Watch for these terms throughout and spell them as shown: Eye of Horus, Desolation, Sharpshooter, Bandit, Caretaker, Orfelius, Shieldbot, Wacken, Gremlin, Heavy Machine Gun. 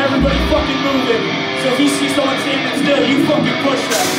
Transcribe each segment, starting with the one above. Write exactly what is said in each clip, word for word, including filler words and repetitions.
and everybody fucking moving. So if you see someone standing still, you fucking push them.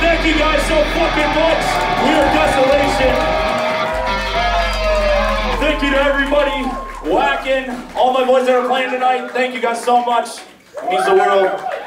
Thank you guys so fucking much. We are Desolation. Thank you to everybody. Wacken, all my boys that are playing tonight. Thank you guys so much. It means the world.